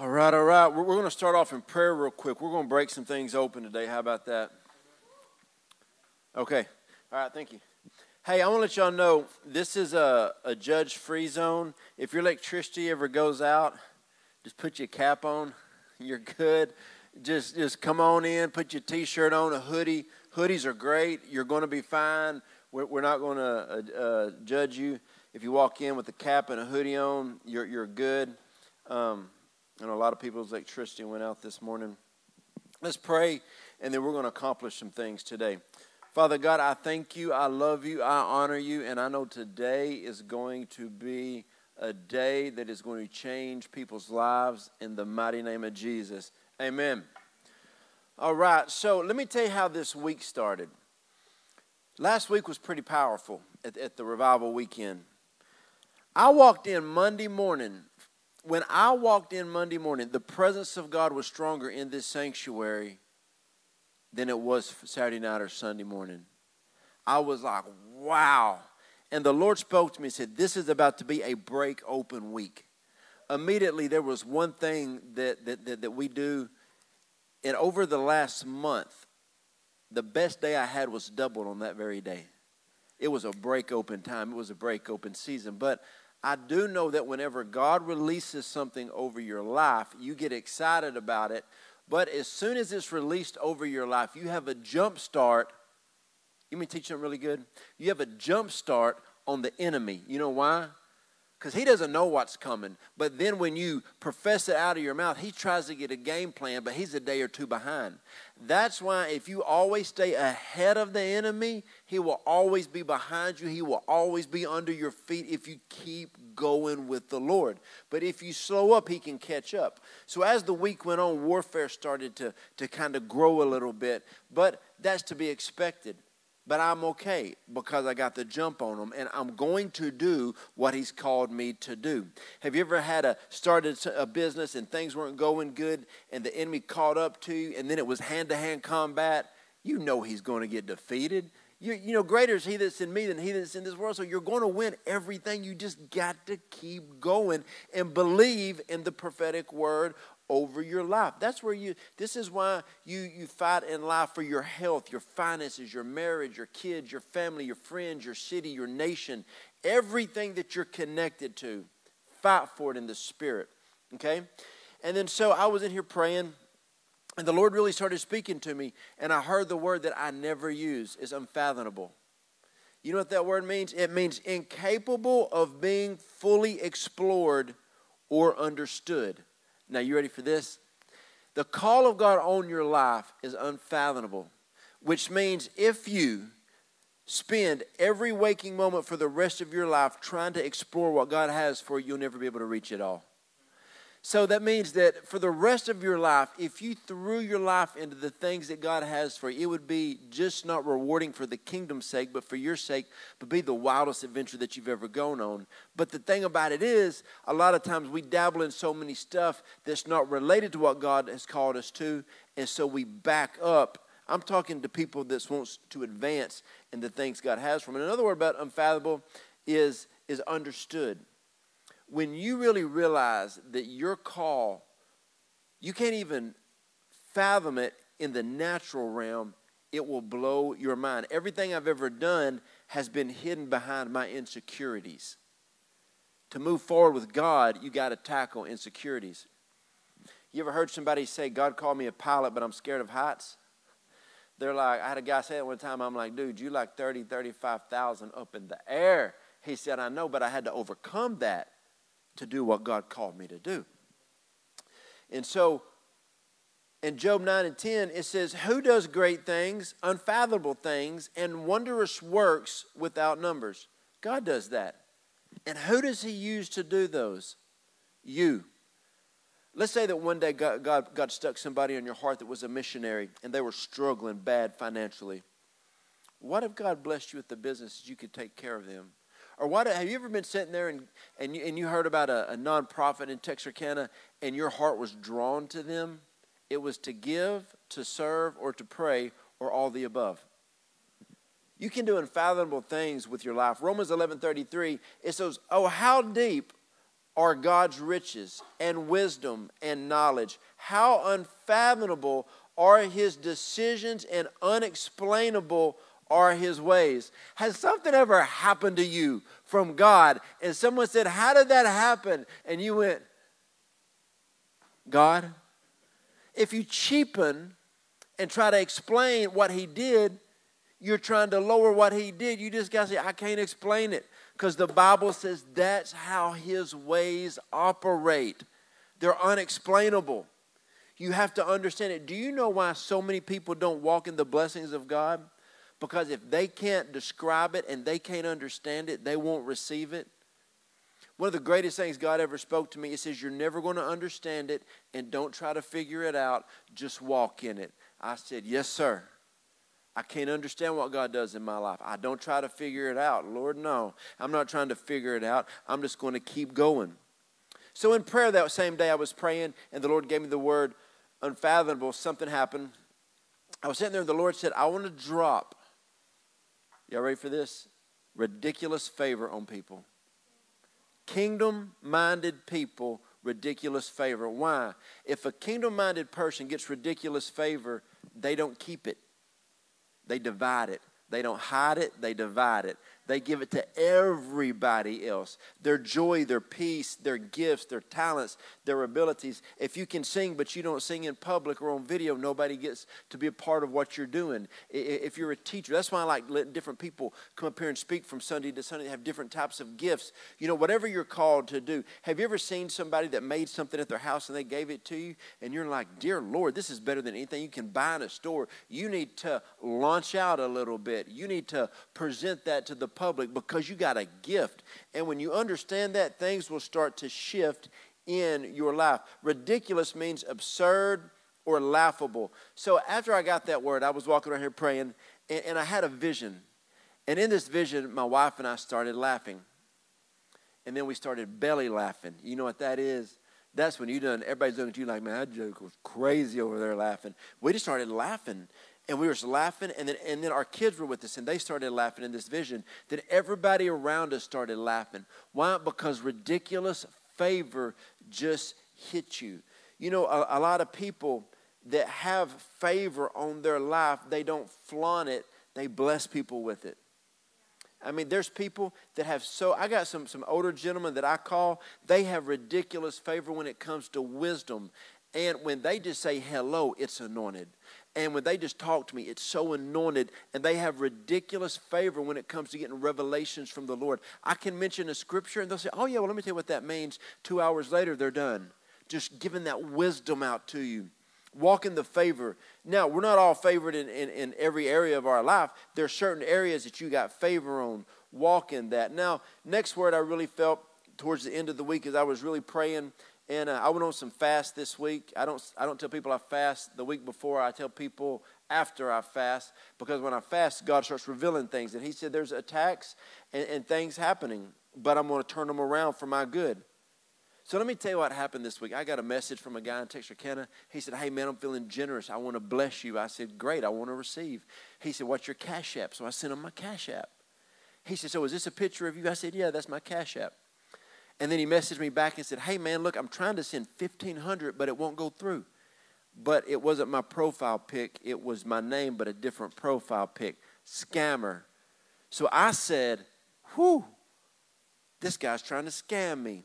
All right. We're going to start off in prayer real quick. We're going to break some things open today. How about that? Okay. All right, thank you. Hey, I want to let y'all know this is a judge-free zone. If your electricity ever goes out, just put your cap on. You're good. Just come on in, put your T-shirt on, a hoodie. Hoodies are great. You're going to be fine. We're not going to judge you. If you walk in with a cap and a hoodie on, you're good. And a lot of people's electricity went out this morning. Let's pray, and then we're going to accomplish some things today. Father God, I thank you, I love you, I honor you, and I know today is going to be a day that is going to change people's lives in the mighty name of Jesus. Amen. All right, so let me tell you how this week started. Last week was pretty powerful at the revival weekend. When I walked in Monday morning, the presence of God was stronger in this sanctuary than it was Saturday night or Sunday morning. I was like, wow. And the Lord spoke to me and said, this is about to be a break open week. Immediately, there was one thing that we do. And over the last month, the best day I had was doubled on that very day. It was a break open time. It was a break open season. But I do know that whenever God releases something over your life, you get excited about it. But as soon as it's released over your life, you have a jump start. You mean teach them really good? You have a jump start on the enemy. You know why? Because he doesn't know what's coming. But then when you profess it out of your mouth, he tries to get a game plan, but he's a day or two behind. That's why if you always stay ahead of the enemy, he will always be behind you. He will always be under your feet if you keep going with the Lord. But if you slow up, he can catch up. So as the week went on, warfare started to kind of grow a little bit. But that's to be expected. But I'm okay because I got the jump on him, and I'm going to do what he's called me to do. Have you ever started a business and things weren't going good and the enemy caught up to you and then it was hand-to-hand combat? You know he's going to get defeated. You know, greater is he that's in me than he that's in this world. So you're going to win everything. You just got to keep going and believe in the prophetic word over your life. This is why you fight in life for your health, your finances, your marriage, your kids, your family, your friends, your city, your nation, everything that you're connected to. Fight for it in the spirit, okay? And then so I was in here praying, and the Lord really started speaking to me, and I heard the word that I never use is unfathomable. You know what that word means? It means incapable of being fully explored or understood. Now, you ready for this? The call of God on your life is unfathomable, which means if you spend every waking moment for the rest of your life trying to explore what God has for you, you'll never be able to reach it all. So that means that for the rest of your life, if you threw your life into the things that God has for you, it would be just not rewarding for the kingdom's sake, but for your sake, but be the wildest adventure that you've ever gone on. But the thing about it is, a lot of times we dabble in so many stuff that's not related to what God has called us to, and so we back up. I'm talking to people that wants to advance in the things God has for them. Another word about unfathomable is understood. When you really realize that your call, you can't even fathom it in the natural realm, it will blow your mind. Everything I've ever done has been hidden behind my insecurities. To move forward with God, you got to tackle insecurities. You ever heard somebody say, God called me a pilot, but I'm scared of heights? They're like, I had a guy say it one time, I'm like, dude, you like 30, 35,000 up in the air. He said, I know, but I had to overcome that to do what God called me to do. And so in Job 9 and 10, it says, who does great things, unfathomable things, and wondrous works without numbers? God does that. And who does he use to do those? You. Let's say that one day God stuck somebody on your heart that was a missionary and they were struggling bad financially. What if God blessed you with the business that you could take care of them? Or have you ever been sitting there and you heard about a nonprofit in Texarkana and your heart was drawn to them? It was to give, to serve, or to pray, or all the above. You can do unfathomable things with your life. Romans 11:33, it says, oh, how deep are God's riches and wisdom and knowledge. How unfathomable are his decisions and unexplainable are his ways. Has something ever happened to you from God and someone said, how did that happen? And you went, God, if you cheapen and try to explain what he did, you're trying to lower what he did. You just got to say, I can't explain it. Because the Bible says that's how his ways operate. They're unexplainable. You have to understand it. Do you know why so many people don't walk in the blessings of God? Because if they can't describe it and they can't understand it, they won't receive it. One of the greatest things God ever spoke to me, it says, you're never going to understand it, and don't try to figure it out. Just walk in it. I said, yes, sir. I can't understand what God does in my life. I don't try to figure it out. Lord, no. I'm not trying to figure it out. I'm just going to keep going. So in prayer that same day I was praying, and the Lord gave me the word unfathomable. Something happened. I was sitting there, and the Lord said, I want to drop, y'all ready for this? Ridiculous favor on people. Kingdom-minded people, ridiculous favor. Why? If a kingdom-minded person gets ridiculous favor, they don't keep it. They divide it. They don't hide it. They divide it. They give it to everybody else. Their joy, their peace, their gifts, their talents, their abilities. If you can sing but you don't sing in public or on video, nobody gets to be a part of what you're doing. If you're a teacher, that's why I like letting different people come up here and speak from Sunday to Sunday. They have different types of gifts. You know, whatever you're called to do. Have you ever seen somebody that made something at their house and they gave it to you? And you're like, dear Lord, this is better than anything you can buy in a store. You need to launch out a little bit. You need to present that to the public because you got a gift. And when you understand that, things will start to shift in your life. Ridiculous means absurd or laughable. So after I got that word, I was walking around here praying, and I had a vision. And in this vision, my wife and I started laughing. And then we started belly laughing. You know what that is? That's when you done, everybody's looking at you like, man, that joke was crazy over there laughing. We just started laughing. And we were just laughing, and then our kids were with us, and they started laughing in this vision. Then everybody around us started laughing. Why? Because ridiculous favor just hit you. You know, a lot of people that have favor on their life, they don't flaunt it. They bless people with it. I mean, there's people that have I got some older gentlemen that I call, they have ridiculous favor when it comes to wisdom. And when they just say hello, it's anointed. And when they just talk to me, it's so anointed. And they have ridiculous favor when it comes to getting revelations from the Lord. I can mention a scripture and they'll say, oh, yeah, well, let me tell you what that means. 2 hours later, they're done. Just giving that wisdom out to you. Walk in the favor. Now, we're not all favored in every area of our life. There are certain areas that you got favor on. Walk in that. Now, next word I really felt towards the end of the week as I was really praying. And I went on some fast this week. I don't tell people I fast the week before. I tell people after I fast, because when I fast, God starts revealing things. And he said there's attacks and things happening, but I'm going to turn them around for my good. So let me tell you what happened this week. I got a message from a guy in Texarkana. He said, hey, man, I'm feeling generous. I want to bless you. I said, great, I want to receive. He said, what's your Cash App? So I sent him my Cash App. He said, so is this a picture of you? I said, yeah, that's my Cash App. And then he messaged me back and said, hey, man, look, I'm trying to send $1,500, but it won't go through. But it wasn't my profile pic. It was my name, but a different profile pic. Scammer. So I said, whew, this guy's trying to scam me.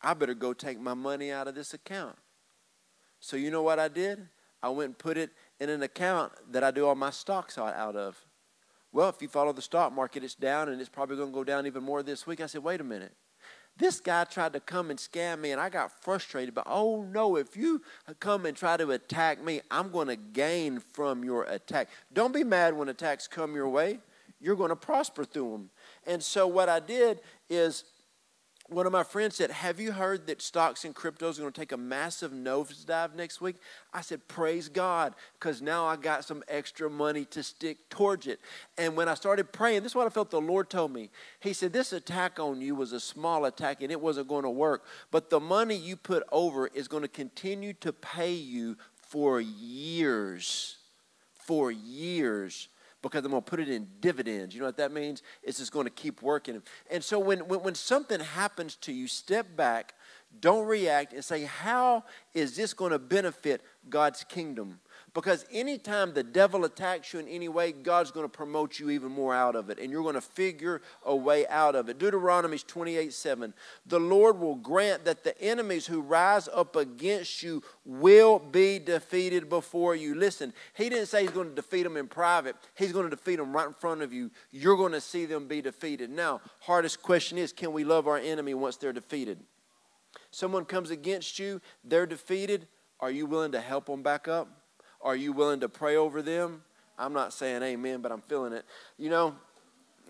I better go take my money out of this account. So you know what I did? I went and put it in an account that I do all my stocks out of. Well, if you follow the stock market, it's down, and it's probably going to go down even more this week. I said, wait a minute. This guy tried to come and scam me, and I got frustrated. But, oh, no, if you come and try to attack me, I'm going to gain from your attack. Don't be mad when attacks come your way. You're going to prosper through them. And so what I did is one of my friends said, have you heard that stocks and cryptos are going to take a massive nosedive next week? I said, praise God, because now I got some extra money to stick towards it. And when I started praying, this is what I felt the Lord told me. He said, this attack on you was a small attack, and it wasn't going to work. But the money you put over is going to continue to pay you for years. because I'm going to put it in dividends. You know what that means? It's just going to keep working. And so when something happens to you, step back, don't react, and say, how is this going to benefit God's kingdom? Because anytime the devil attacks you in any way, God's going to promote you even more out of it. And you're going to figure a way out of it. Deuteronomy 28:7. The Lord will grant that the enemies who rise up against you will be defeated before you. Listen, he didn't say he's going to defeat them in private. He's going to defeat them right in front of you. You're going to see them be defeated. Now, hardest question is, can we love our enemy once they're defeated? Someone comes against you, they're defeated. Are you willing to help them back up? Are you willing to pray over them? I'm not saying amen, but I'm feeling it. You know,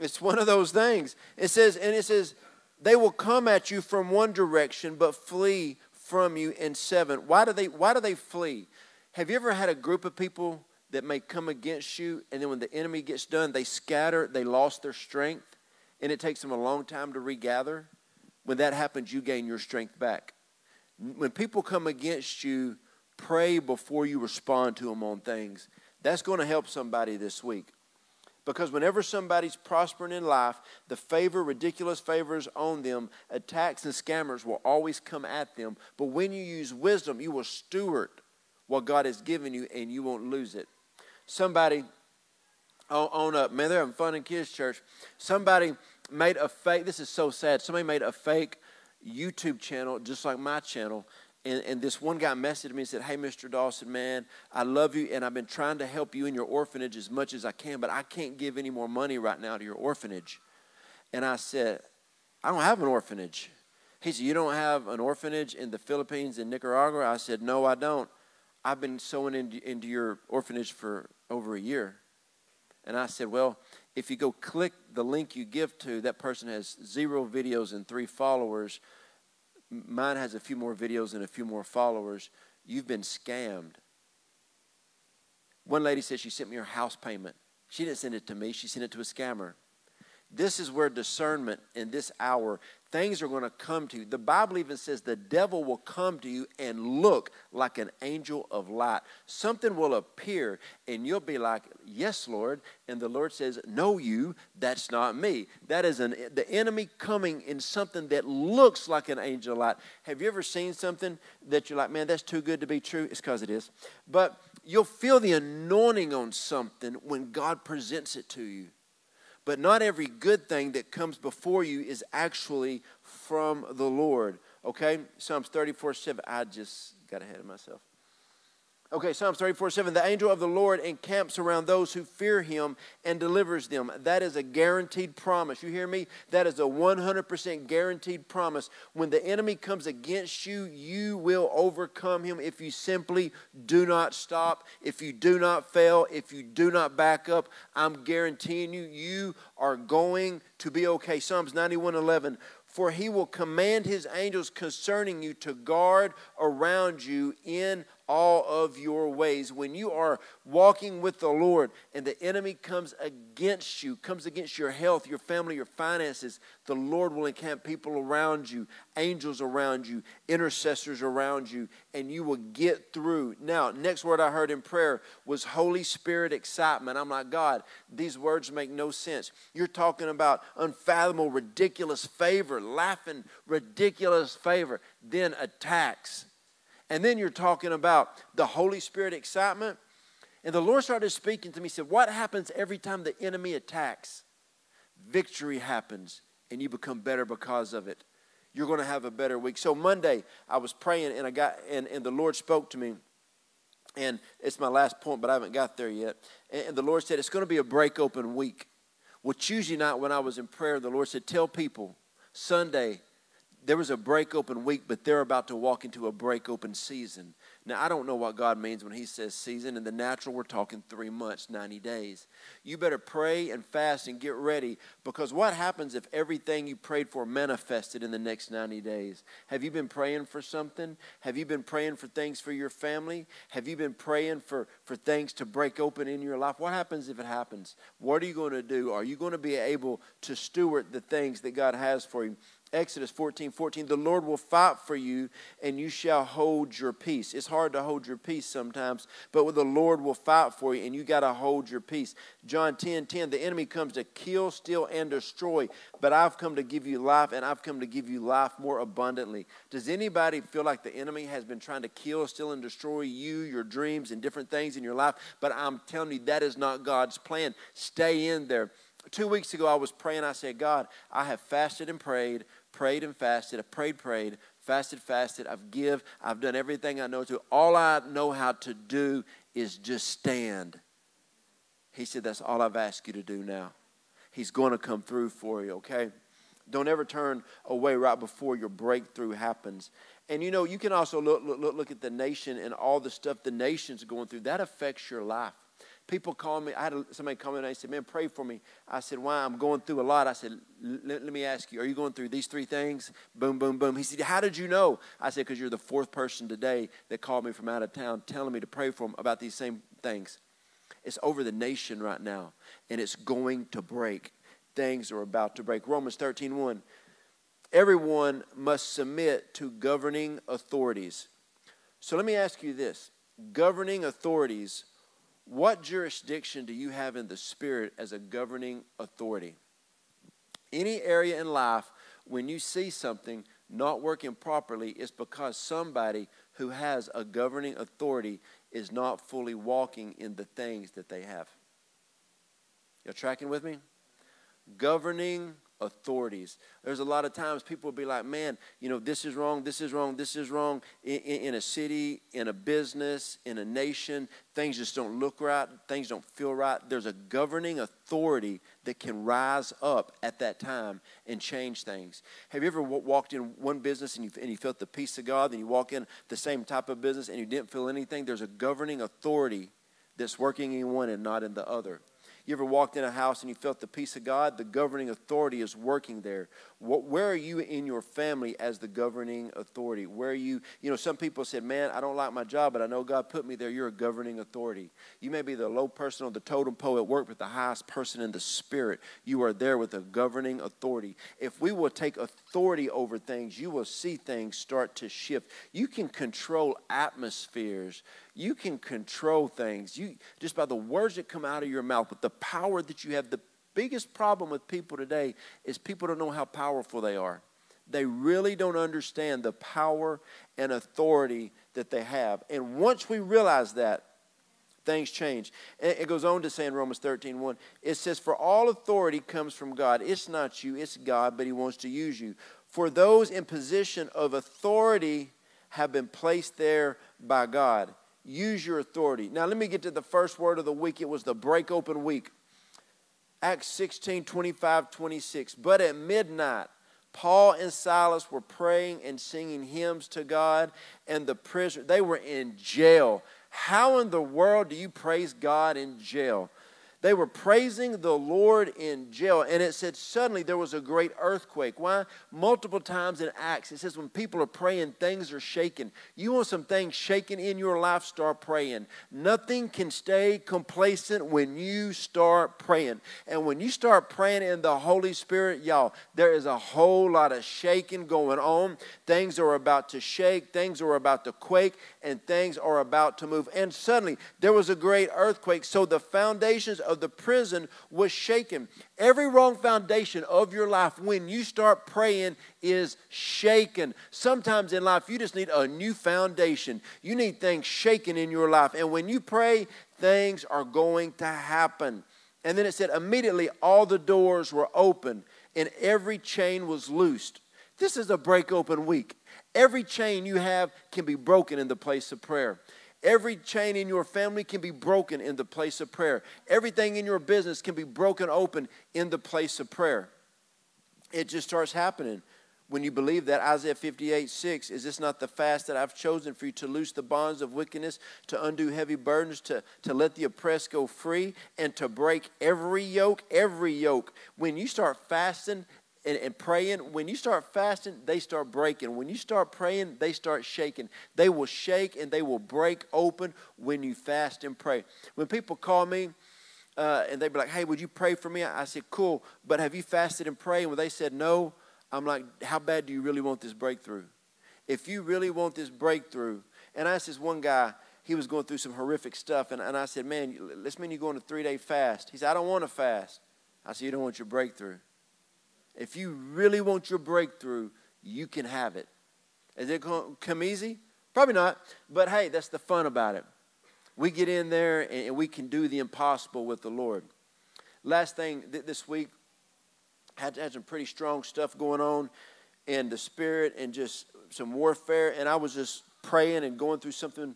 it's one of those things. It says, they will come at you from one direction, but flee from you in seven. Why do they flee? Have you ever had a group of people that may come against you, and then when the enemy gets done, they scatter, they lost their strength, and it takes them a long time to regather? When that happens, you gain your strength back. When people come against you, pray before you respond to them on things. That's going to help somebody this week. Because whenever somebody's prospering in life, the favor, ridiculous favors on them, attacks and scammers will always come at them. But when you use wisdom, you will steward what God has given you and you won't lose it. Somebody, on up, man, they're having fun in kids' church. Somebody made a fake, this is so sad, somebody made a fake YouTube channel just like my channel. And this one guy messaged me and said, hey, Mr. Dawson, man, I love you, and I've been trying to help you in your orphanage as much as I can, but I can't give any more money right now to your orphanage. And I said, I don't have an orphanage. He said, you don't have an orphanage in the Philippines, in Nicaragua? I said, no, I don't. I've been sewing into your orphanage for over a year. And I said, well, if you go click the link you give to, that person has 0 videos and 3 followers. Mine has a few more videos and a few more followers. You've been scammed. One lady said she sent me her house payment. She didn't send it to me. She sent it to a scammer. This is where discernment in this hour, things are going to come to you. The Bible even says the devil will come to you and look like an angel of light. Something will appear and you'll be like, yes, Lord. And the Lord says, no, you, that's not me. That is the enemy coming in something that looks like an angel of light. Have you ever seen something that you're like, man, that's too good to be true? It's because it is. But you'll feel the anointing on something when God presents it to you. But not every good thing that comes before you is actually from the Lord. Okay? Psalms 34:7. I just got ahead of myself. Okay, Psalms 34:7. The angel of the Lord encamps around those who fear him and delivers them. That is a guaranteed promise. You hear me? That is a 100% guaranteed promise. When the enemy comes against you, you will overcome him if you simply do not stop, if you do not fail, if you do not back up. I'm guaranteeing you, you are going to be okay. Psalms 91:11. For he will command his angels concerning you to guard around you in all of your ways. When you are walking with the Lord and the enemy comes against your health, your family, your finances, the Lord will encamp people around you, angels around you, intercessors around you, and you will get through. Now, next word I heard in prayer was Holy Spirit excitement. I'm like, God, these words make no sense. You're talking about unfathomable, ridiculous favor, laughing, ridiculous favor, then attacks. And then you're talking about the Holy Spirit excitement. And the Lord started speaking to me. He said, what happens every time the enemy attacks? Victory happens, and you become better because of it. You're going to have a better week. So Monday, I was praying, and the Lord spoke to me. And it's my last point, but I haven't got there yet. And the Lord said, it's going to be a break open week. Well, Tuesday night when I was in prayer, the Lord said, tell people Sunday, there was a break open week, but they're about to walk into a break open season. Now, I don't know what God means when he says season. In the natural, we're talking 3 months, 90 days. You better pray and fast and get ready, because what happens if everything you prayed for manifested in the next 90 days? Have you been praying for something? Have you been praying for things for your family? Have you been praying for things to break open in your life? What happens if it happens? What are you going to do? Are you going to be able to steward the things that God has for you? Exodus 14:14, the Lord will fight for you and you shall hold your peace. It's hard to hold your peace sometimes, but the Lord will fight for you and you got to hold your peace. John 10:10, the enemy comes to kill, steal, and destroy, but I've come to give you life, and I've come to give you life more abundantly. Does anybody feel like the enemy has been trying to kill, steal, and destroy you, your dreams, and different things in your life? But I'm telling you, that is not God's plan. Stay in there. 2 weeks ago, I was praying. I said, God, I have fasted and prayed, prayed and fasted. I've prayed, fasted. I've given. I've done everything I know to. All I know how to do is just stand. He said, that's all I've asked you to do now. He's going to come through for you, okay? Don't ever turn away right before your breakthrough happens. And, you know, you can also look at the nation and all the stuff the nation's going through. That affects your life. People call me. I had somebody call me and they said, man, pray for me. I said, why? I'm going through a lot. I said, let me ask you, are you going through these three things? Boom, boom, boom. He said, how did you know? I said, because you're the fourth person today that called me from out of town telling me to pray for them about these same things. It's over the nation right now, and it's going to break. Things are about to break. Romans 13:1, everyone must submit to governing authorities. So let me ask you this. Governing authorities, what jurisdiction do you have in the spirit as a governing authority? Any area in life when you see something not working properly, it's because somebody who has a governing authority is not fully walking in the things that they have. You're tracking with me? Governing authorities. There's a lot of times people will be like, man, you know, this is wrong, this is wrong, this is wrong. In a city, in a business, in a nation, things just don't look right, things don't feel right. There's a governing authority that can rise up at that time and change things. Have you ever walked in one business and you felt the peace of God, then you walk in the same type of business and you didn't feel anything? There's a governing authority that's working in one and not in the other. You ever walked in a house and you felt the peace of God? The governing authority is working there. Where are you in your family as the governing authority? Where are you? You know, some people said, man, I don't like my job, but I know God put me there. You're a governing authority. You may be the low person on the totem pole at work, but the highest person in the spirit. You are there with a governing authority. If we will take authority over things, you will see things start to shift. You can control atmospheres. You can control things. You just by the words that come out of your mouth, with the power that you have. The biggest problem with people today is people don't know how powerful they are. They really don't understand the power and authority that they have. And once we realize that, things change. It goes on to say in Romans 13:1, it says, for all authority comes from God. It's not you, it's God, but he wants to use you. For those in position of authority have been placed there by God. Use your authority. Now, let me get to the first word of the week. It was the break open week. Acts 16:25-26. But at midnight, Paul and Silas were praying and singing hymns to God, and the prisoners, they were in jail. How in the world do you praise God in jail? They were praising the Lord in jail. And it said suddenly there was a great earthquake. Why? Multiple times in Acts, it says when people are praying, things are shaken. You want some things shaken in your life, start praying. Nothing can stay complacent when you start praying. And when you start praying in the Holy Spirit, y'all, there is a whole lot of shaking going on. Things are about to shake. Things are about to quake. And things are about to move. And suddenly there was a great earthquake. So the foundations of the prison was shaken. Every wrong foundation of your life when you start praying is shaken. Sometimes in life you just need a new foundation. You need things shaken in your life. And when you pray, things are going to happen. And then it said immediately all the doors were open and every chain was loosed. This is a break open week. Every chain you have can be broken in the place of prayer. Every chain in your family can be broken in the place of prayer. Everything in your business can be broken open in the place of prayer. It just starts happening when you believe that. Isaiah 58:6, is this not the fast that I've chosen for you, to loose the bonds of wickedness, to undo heavy burdens, to let the oppressed go free, and to break every yoke, every yoke. When you start fasting and praying, when you start fasting, they start breaking. When you start praying, they start shaking. They will shake and they will break open when you fast and pray. When people call me and they be like, hey, would you pray for me? I said, cool, but have you fasted and prayed? When they said no, I'm like, how bad do you really want this breakthrough? If you really want this breakthrough, and I asked this one guy, he was going through some horrific stuff, and I said, man, let's mean you go on a 3-day fast. He said, I don't want to fast. I said, you don't want your breakthrough. If you really want your breakthrough, you can have it. Is it going to come easy? Probably not, but hey, that's the fun about it. We get in there, and we can do the impossible with the Lord. Last thing, this week, had some pretty strong stuff going on in the spirit and just some warfare, and I was just praying and going through something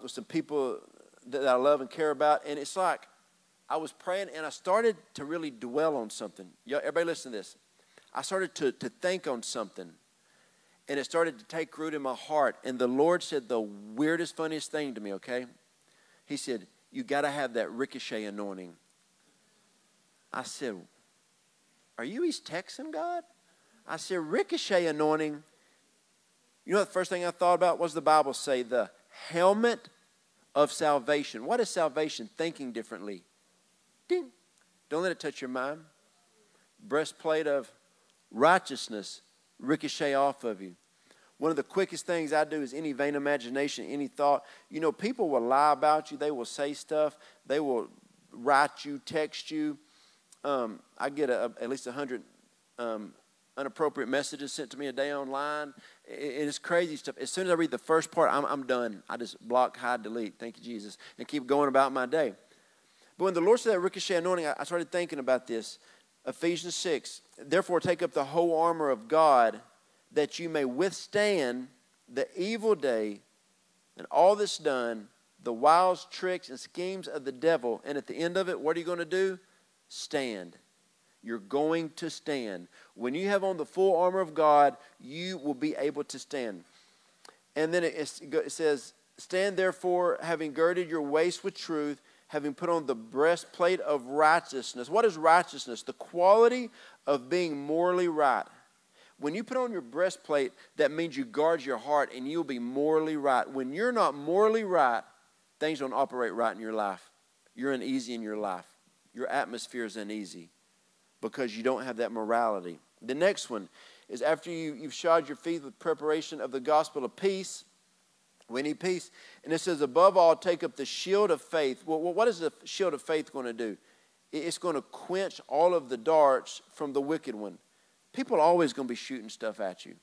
with some people that I love and care about, and it's like I was praying, and I started to really dwell on something. Everybody listen to this. I started to think on something, and it started to take root in my heart, and the Lord said the weirdest, funniest thing to me, okay? He said, you got to have that ricochet anointing. I said, are you East Texan, God? I said, ricochet anointing. You know, the first thing I thought about was the Bible say the helmet of salvation. What is salvation? Thinking differently. Ding. Don't let it touch your mind. Breastplate of righteousness, ricochet off of you. One of the quickest things I do is any vain imagination, any thought. You know, people will lie about you. They will say stuff. They will write you, text you. I get at least 100 inappropriate messages sent to me a day online. It is crazy stuff. As soon as I read the first part, I'm done. I just block, hide, delete. Thank you, Jesus. And keep going about my day. But when the Lord said that ricochet anointing, I started thinking about this. Ephesians 6, therefore take up the whole armor of God that you may withstand the evil day and all that's done, the wiles, tricks, and schemes of the devil. And at the end of it, what are you going to do? Stand. You're going to stand. When you have on the full armor of God, you will be able to stand. And then it says, stand therefore, having girded your waist with truth, having put on the breastplate of righteousness. What is righteousness? The quality of being morally right. When you put on your breastplate, that means you guard your heart and you'll be morally right. When you're not morally right, things don't operate right in your life. You're uneasy in your life. Your atmosphere is uneasy because you don't have that morality. The next one is after you've shod your feet with preparation of the gospel of peace. We need peace. And it says, above all, take up the shield of faith. Well, what is the shield of faith going to do? It's going to quench all of the darts from the wicked one. People are always going to be shooting stuff at you.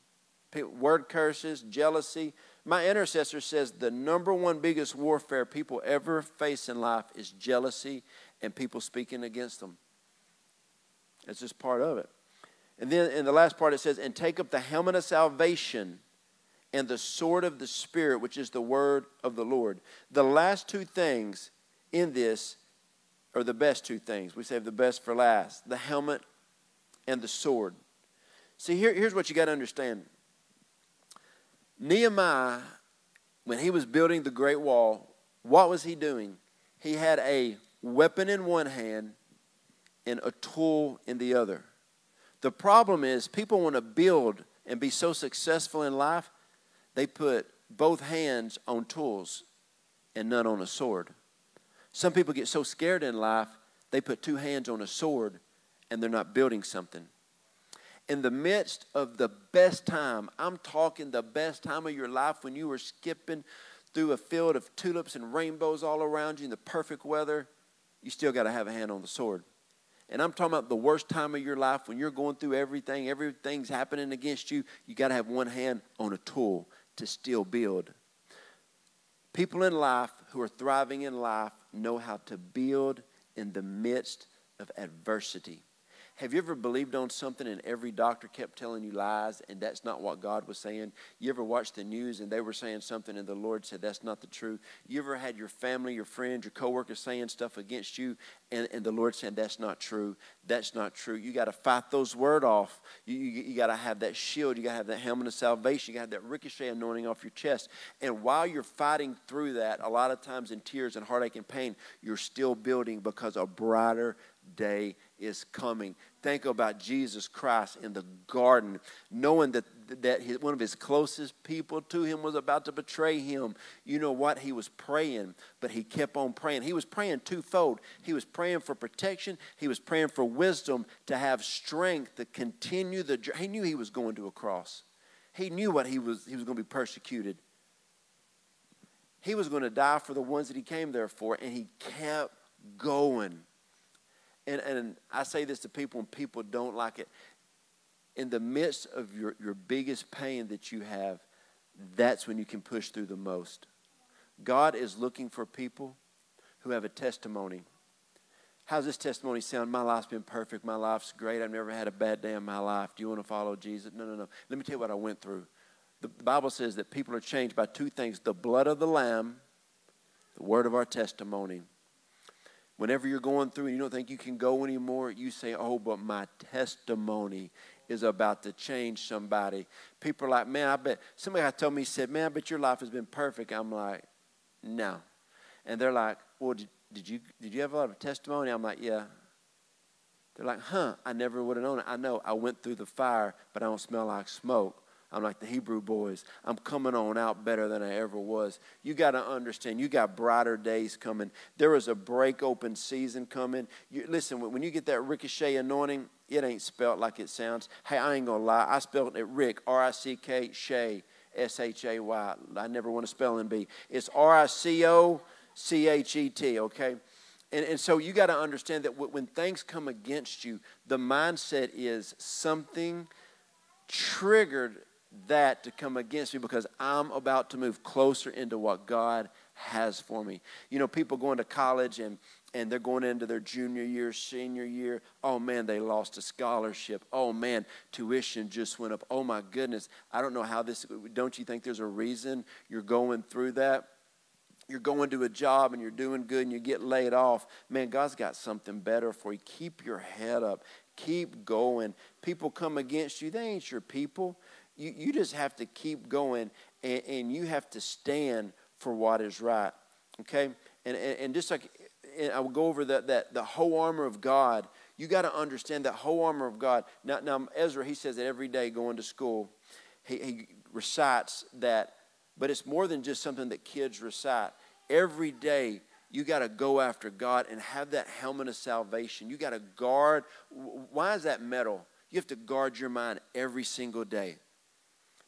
Word curses, jealousy. My intercessor says the #1 biggest warfare people ever face in life is jealousy and people speaking against them. It's just part of it. And then in the last part it says, and take up the helmet of salvation and the sword of the Spirit, which is the word of the Lord. The last two things in this are the best two things. We save the best for last. The helmet and the sword. See, here's what you got to understand. Nehemiah, when he was building the Great Wall, what was he doing? He had a weapon in one hand and a tool in the other. The problem is people want to build and be so successful in life, they put both hands on tools and none on a sword. Some people get so scared in life, they put two hands on a sword and they're not building something. In the midst of the best time, I'm talking the best time of your life when you were skipping through a field of tulips and rainbows all around you in the perfect weather, you still got to have a hand on the sword. And I'm talking about the worst time of your life when you're going through everything, everything's happening against you, you got to have one hand on a tool to still build. People in life who are thriving in life know how to build in the midst of adversity. Have you ever believed on something and every doctor kept telling you lies and that's not what God was saying? You ever watched the news and they were saying something and the Lord said that's not the truth? You ever had your family, your friends, your coworkers saying stuff against you and the Lord said that's not true, that's not true? You got to fight those words off. You got to have that shield. You got to have that helmet of salvation. You got to have that ricochet anointing off your chest. And while you're fighting through that, a lot of times in tears and heartache and pain, you're still building because a brighter day is coming. Think about Jesus Christ in the garden, knowing that that one of his closest people to him was about to betray him. You know what? He was praying, but he kept on praying. He was praying twofold. He was praying for protection. He was praying for wisdom to have strength to continue the journey. He knew he was going to a cross. He knew what he was going to be persecuted. He was going to die for the ones that he came there for, and he kept going. And I say this to people, and people don't like it. In the midst of your biggest pain that you have, that's when you can push through the most. God is looking for people who have a testimony. How's this testimony sound? My life's been perfect. My life's great. I've never had a bad day in my life. Do you want to follow Jesus? No, no, no. Let me tell you what I went through. The Bible says that people are changed by two things, the blood of the Lamb, the word of our testimony. Whenever you're going through and you don't think you can go anymore, you say, oh, but my testimony is about to change somebody. People are like, man, I bet. Somebody told me, he said, man, I bet your life has been perfect. I'm like, no. And they're like, well, did you have a lot of testimony? I'm like, yeah. They're like, huh, I never would have known it. I know, I went through the fire, but I don't smell like smoke. I'm like the Hebrew boys. I'm coming on out better than I ever was. You got to understand, you got brighter days coming. There is a break open season coming. Listen, when you get that ricochet anointing, it ain't spelt like it sounds. Hey, I ain't going to lie. I spelled it Rick, R-I-C-K, Shay, S-H-A-Y. I never want to spelling bee. It's R-I-C-O-C-H-E-T, okay? And so you got to understand that when things come against you, the mindset is something triggered that to come against me because I'm about to move closer into what God has for me. You know, people going to college and they're going into their junior year, senior year. Oh, man, they lost a scholarship. Oh, man, tuition just went up. Oh, my goodness. I don't know how this, don't you think there's a reason you're going through that? You're going to a job and you're doing good and you get laid off. Man, God's got something better for you. Keep your head up. Keep going. People come against you. They ain't your people. You just have to keep going, and you have to stand for what is right, okay? And just like I will go over the whole armor of God, you got to understand that whole armor of God. Now, Ezra, he says that every day going to school, he recites that, but it's more than just something that kids recite. Every day you got to go after God and have that helmet of salvation. You got to guard. Why is that metal? You have to guard your mind every single day.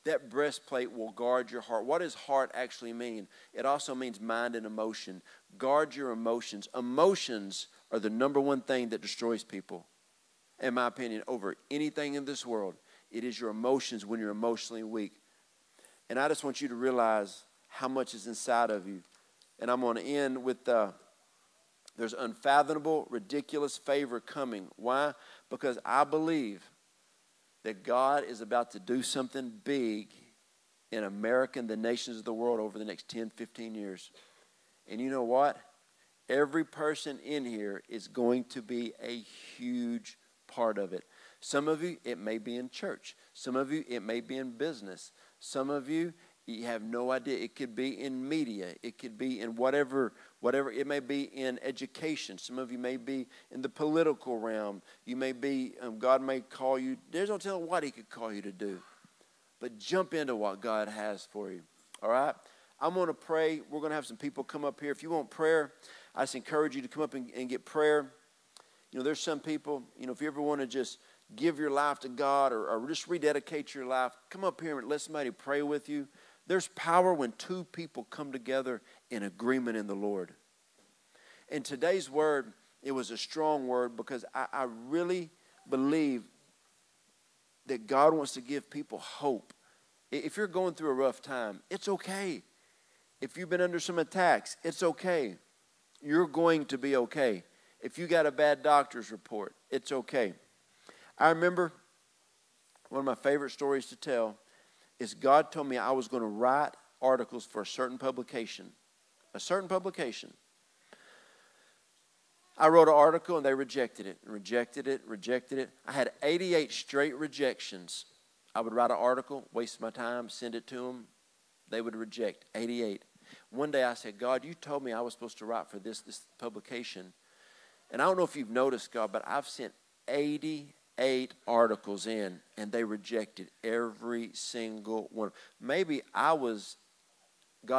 That breastplate will guard your heart. What does heart actually mean? It also means mind and emotion. Guard your emotions. Emotions are the number one thing that destroys people, in my opinion, over anything in this world. It is your emotions when you're emotionally weak. And I just want you to realize how much is inside of you. And I'm going to end with there's unfathomable, ridiculous favor coming. Why? Because I believe that God is about to do something big in America and the nations of the world over the next 10, 15 years. And you know what? Every person in here is going to be a huge part of it. Some of you, it may be in church. Some of you, it may be in business. Some of you, you have no idea. It could be in media. It could be in whatever. It may be in education. Some of you may be in the political realm. You may be, God may call you. There's no telling what he could call you to do. But jump into what God has for you, all right? I'm going to pray. We're going to have some people come up here. If you want prayer, I just encourage you to come up and get prayer. You know, there's some people, you know, if you ever want to just give your life to God or just rededicate your life, come up here and let somebody pray with you. There's power when two people come together in agreement in the Lord. And today's word, it was a strong word because I really believe that God wants to give people hope. If you're going through a rough time, it's okay. If you've been under some attacks, it's okay. You're going to be okay. If you got a bad doctor's report, it's okay. I remember one of my favorite stories to tell is God told me I was going to write articles for a certain publication. I wrote an article and they rejected it. I had 88 straight rejections. I would write an article, waste my time, send it to them. They would reject, 88. One day I said, God, you told me I was supposed to write for this publication. And I don't know if you've noticed, God, but I've sent 88 8 articles in, and they rejected every single one. Maybe God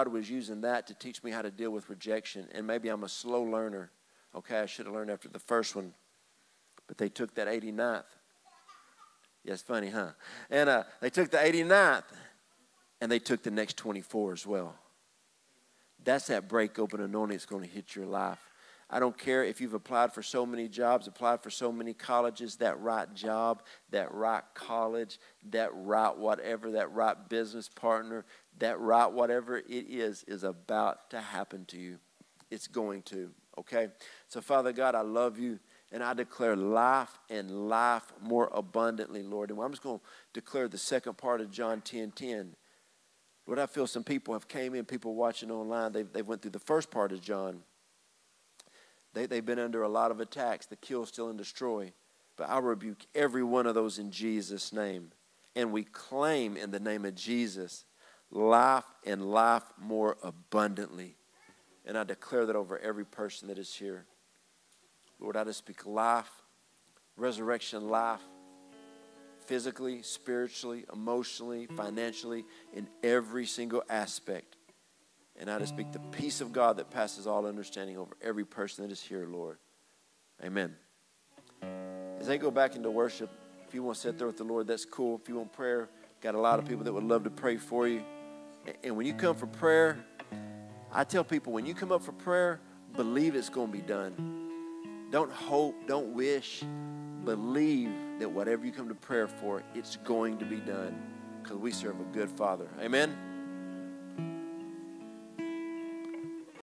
was using that to teach me how to deal with rejection, and maybe I'm a slow learner. Okay, I should have learned after the first one, but they took that 89th. Yes, yeah, funny, huh? And they took the 89th, and they took the next 24 as well. That's that break open anointing that's going to hit your life. I don't care if you've applied for so many jobs, applied for so many colleges, that right job, that right college, that right whatever, that right business partner, that right whatever it is about to happen to you. It's going to, okay? So, Father God, I love you, and I declare life and life more abundantly, Lord. And I'm just going to declare the second part of John 10:10. Lord, I feel some people have came in, people watching online, they went through the first part of John. They've been under a lot of attacks, the kill, steal, and destroy. But I rebuke every one of those in Jesus' name. And we claim in the name of Jesus, life and life more abundantly. And I declare that over every person that is here. Lord, I just speak life, resurrection life, physically, spiritually, emotionally, financially, in every single aspect. And I just speak the peace of God that passes all understanding over every person that is here, Lord. Amen. As they go back into worship, if you want to sit there with the Lord, that's cool. If you want prayer, got a lot of people that would love to pray for you. And when you come for prayer, I tell people, when you come up for prayer, believe it's going to be done. Don't hope, don't wish. Believe that whatever you come to prayer for, it's going to be done. Because we serve a good Father. Amen.